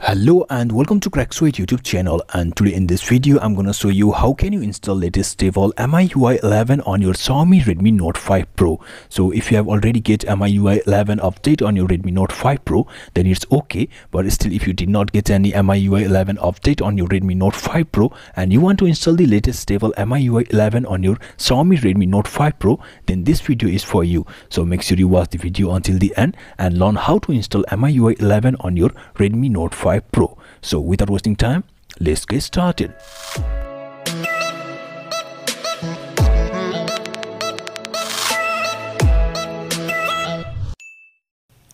Hello and welcome to Craxoid YouTube channel, and today in this video I'm gonna show you how can you install latest stable MIUI 11 on your Xiaomi Redmi Note 5 Pro. So if you have already get MIUI 11 update on your Redmi Note 5 Pro, then it's okay, but still if you did not get any MIUI 11 update on your Redmi Note 5 Pro and you want to install the latest stable MIUI 11 on your Xiaomi Redmi Note 5 Pro, then this video is for you. So make sure you watch the video until the end and learn how to install MIUI 11 on your Redmi Note 5 Pro. So without wasting time, let's get started.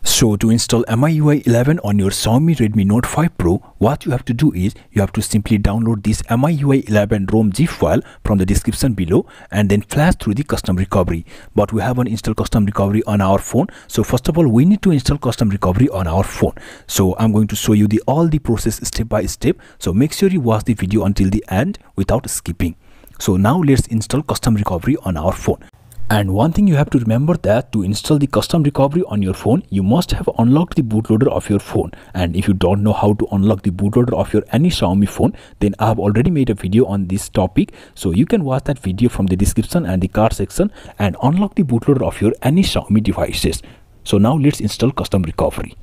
So to install MIUI 11 on your Xiaomi Redmi Note 5 Pro, what you have to do is you have to simply download this MIUI 11 ROM zip file from the description below and then flash through the custom recovery. But we haven't installed custom recovery on our phone, so first of all we need to install custom recovery on our phone. So I'm going to show you all the process step by step, so make sure you watch the video until the end without skipping. So now let's install custom recovery on our phone. And one thing you have to remember, that to install the custom recovery on your phone, you must have unlocked the bootloader of your phone. And if you don't know how to unlock the bootloader of your any Xiaomi phone, then I have already made a video on this topic, so you can watch that video from the description and the card section and unlock the bootloader of your any Xiaomi devices. So now let's install custom recovery.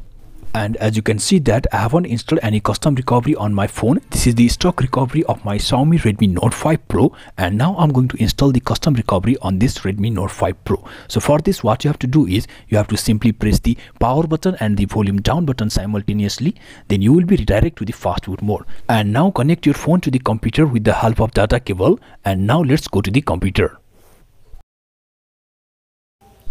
And as you can see that I haven't installed any custom recovery on my phone. This is the stock recovery of my Xiaomi Redmi Note 5 Pro, and now I'm going to install the custom recovery on this Redmi Note 5 Pro. So for this, what you have to do is you have to simply press the power button and the volume down button simultaneously, then you will be redirected to the fastboot mode. And now connect your phone to the computer with the help of data cable, and now let's go to the computer.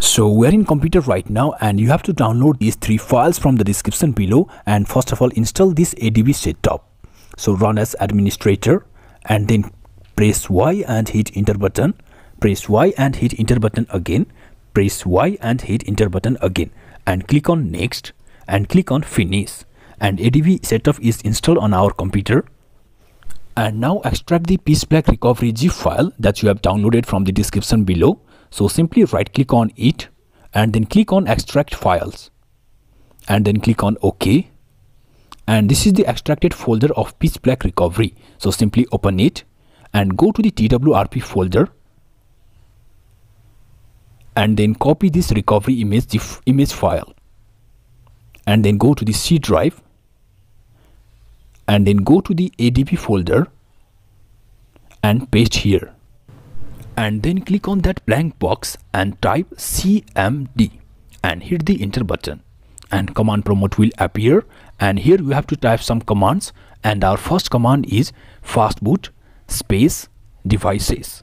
So we are in computer right now, and you have to download these three files from the description below, and first of all install this ADB setup. So run as administrator and then press Y and hit enter button, press Y and hit enter button again, press Y and hit enter button again, and click on next and click on finish, and ADB setup is installed on our computer. And now extract the PCBlack recovery zip file that you have downloaded from the description below. So simply right click on it and then click on extract files and then click on OK, and this is the extracted folder of PCBlack recovery. So simply open it and go to the TWRP folder and then copy this recovery image file and then go to the C drive and then go to the ADB folder and paste here. And then click on that blank box and type CMD and hit the enter button, and command prompt will appear, and here we have to type some commands, and our first command is fastboot space devices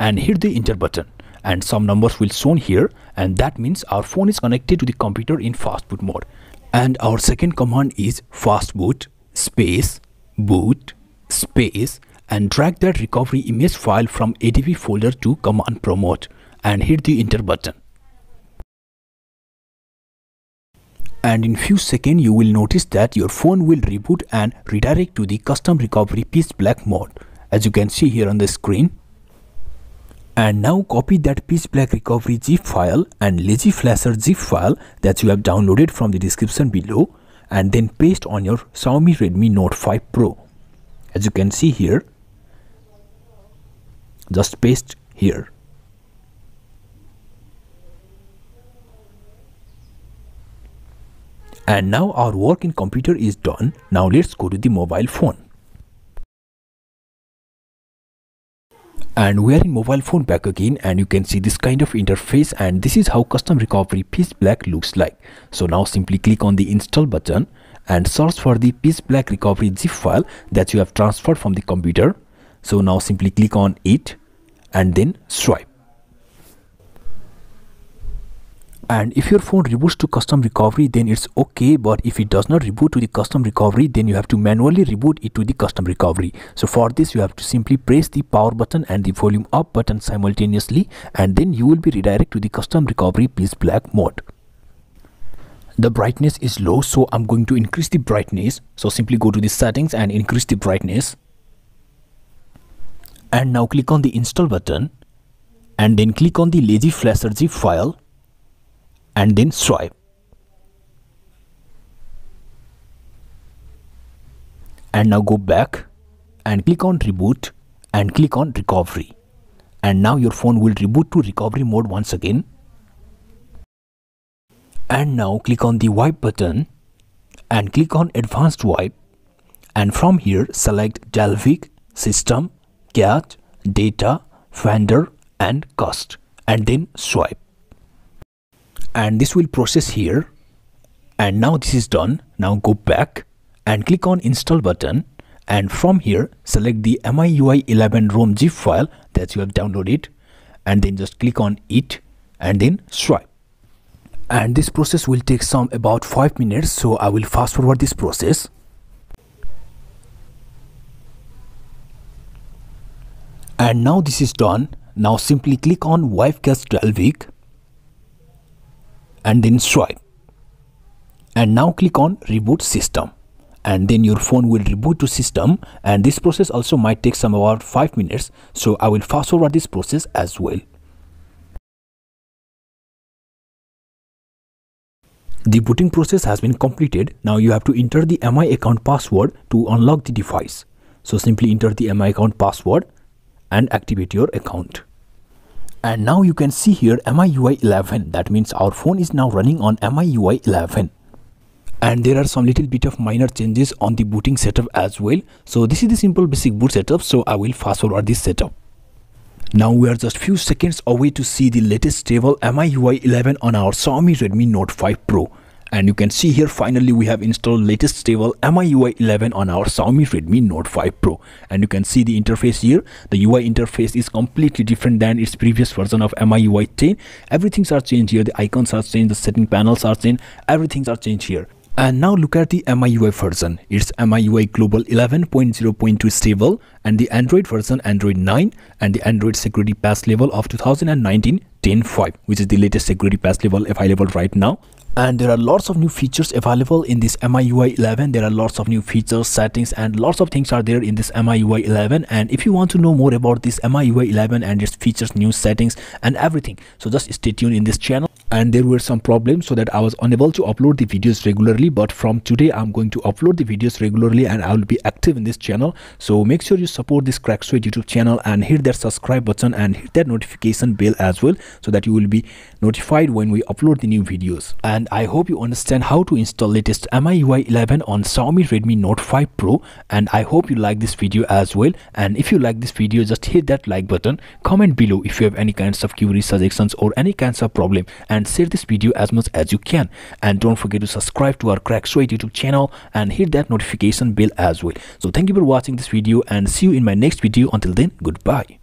and hit the enter button, and some numbers will shown here, and that means our phone is connected to the computer in fastboot mode. And our second command is fastboot space boot space, and drag that recovery image file from ADB folder to command prompt and hit the enter button. And in few seconds you will notice that your phone will reboot and redirect to the custom recovery PCBlack mode, as you can see here on the screen. And now copy that PCBlack recovery zip file and lazy flasher zip file that you have downloaded from the description below, and then paste on your Xiaomi Redmi Note 5 Pro, as you can see here. Just paste here. And now our work in computer is done. Now let's go to the mobile phone. And we are in mobile phone back again, and you can see this kind of interface, and this is how custom recovery PCBlack looks like. So now simply click on the install button and search for the PCBlack recovery zip file that you have transferred from the computer. So now simply click on it and then swipe. And if your phone reboots to custom recovery, then it's okay, but if it does not reboot to the custom recovery, then you have to manually reboot it to the custom recovery. So for this you have to simply press the power button and the volume up button simultaneously, and then you will be redirected to the custom recovery PCBlack mode. The brightness is low, so I'm going to increase the brightness. So simply go to the settings and increase the brightness. And now click on the install button and then click on the lazy flasher zip file and then swipe. And now go back and click on reboot and click on recovery. And now your phone will reboot to recovery mode once again. And now click on the wipe button and click on advanced wipe. And from here select Dalvik, system, cat, data, vendor and cost, and then swipe. And this will process here. And now this is done. Now go back and click on install button, and from here select the MIUI 11 ROM zip file that you have downloaded, and then just click on it and then swipe. And this process will take some about 5 minutes, so I will fast forward this process. And now this is done. Now simply click on Wipecast Dalvik and then swipe. And now click on reboot system, and then your phone will reboot to system. And this process also might take some about 5 minutes, so I will fast forward this process as well. The booting process has been completed. Now you have to enter the MI account password to unlock the device. So simply enter the MI account password and activate your account. And now you can see here MIUI 11. That means our phone is now running on MIUI 11. And there are some little bit of minor changes on the booting setup as well. So this is the simple basic boot setup. So I will fast forward this setup. Now we are just few seconds away to see the latest stable MIUI 11 on our Xiaomi Redmi Note 5 Pro. And you can see here finally we have installed latest stable MIUI 11 on our Xiaomi Redmi Note 5 Pro. And you can see the interface here. The UI interface is completely different than its previous version of MIUI 10. Everything's are changed here. The icons are changed, the setting panels are changed, everything's are changed here. And now look at the MIUI version. It's MIUI Global 11.0.2 stable, and the Android version Android 9, and the Android Security Patch level of 2019 10.5, which is the latest security patch level available right now. And there are lots of new features available in this MIUI 11. There are lots of new features, settings, and lots of things are there in this MIUI 11. And if you want to know more about this MIUI 11 and its features, new settings, and everything, so just stay tuned in this channel. And there were some problems so that I was unable to upload the videos regularly, but from today I'm going to upload the videos regularly and I will be active in this channel. So make sure you support this Craxoid YouTube channel and hit that subscribe button and hit that notification bell as well, so that you will be notified when we upload the new videos. And I hope you understand how to install latest MIUI 11 on Xiaomi Redmi Note 5 Pro. And I hope you like this video as well. And if you like this video, just hit that like button, comment below if you have any kinds of queries, suggestions, or any kinds of problem, and share this video as much as you can. And don't forget to subscribe to our Craxoid YouTube channel and hit that notification bell as well. So thank you for watching this video and see you in my next video. Until then, goodbye.